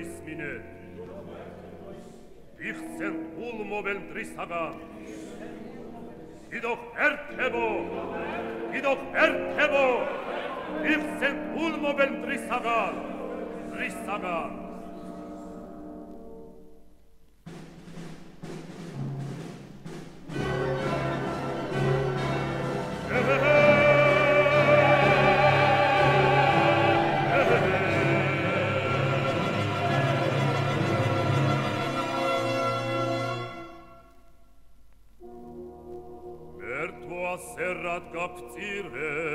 ismini, ich send ulmoben trisagan. Idoch ertebo, ich send ulmoben trisagan, trisagan. Kaptire,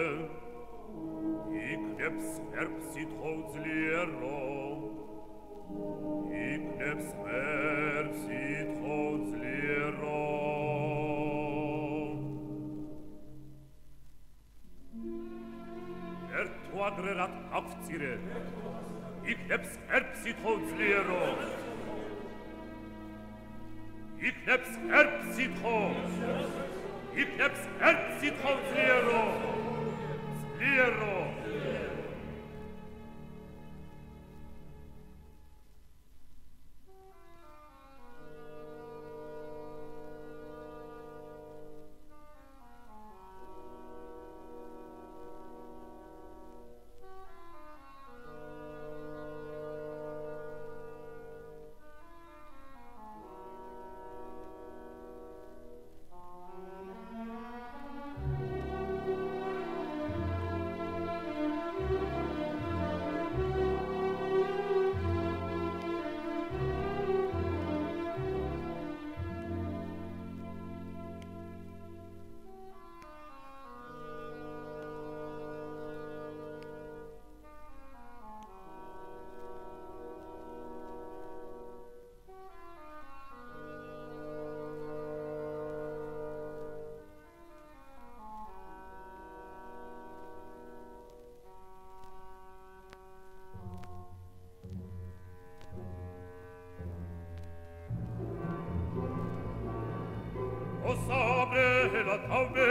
ikneps erpsit hozliero, ikneps erpsit hozliero. Ertuagrerat kaptire, ikneps erpsit hozliero, ikneps erpsit hoz. Ich hab's herzig von Zlero! Zlero! Amen.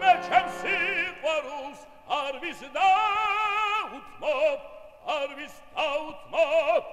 Meçelsi marus arvis davutma, arvis davutma.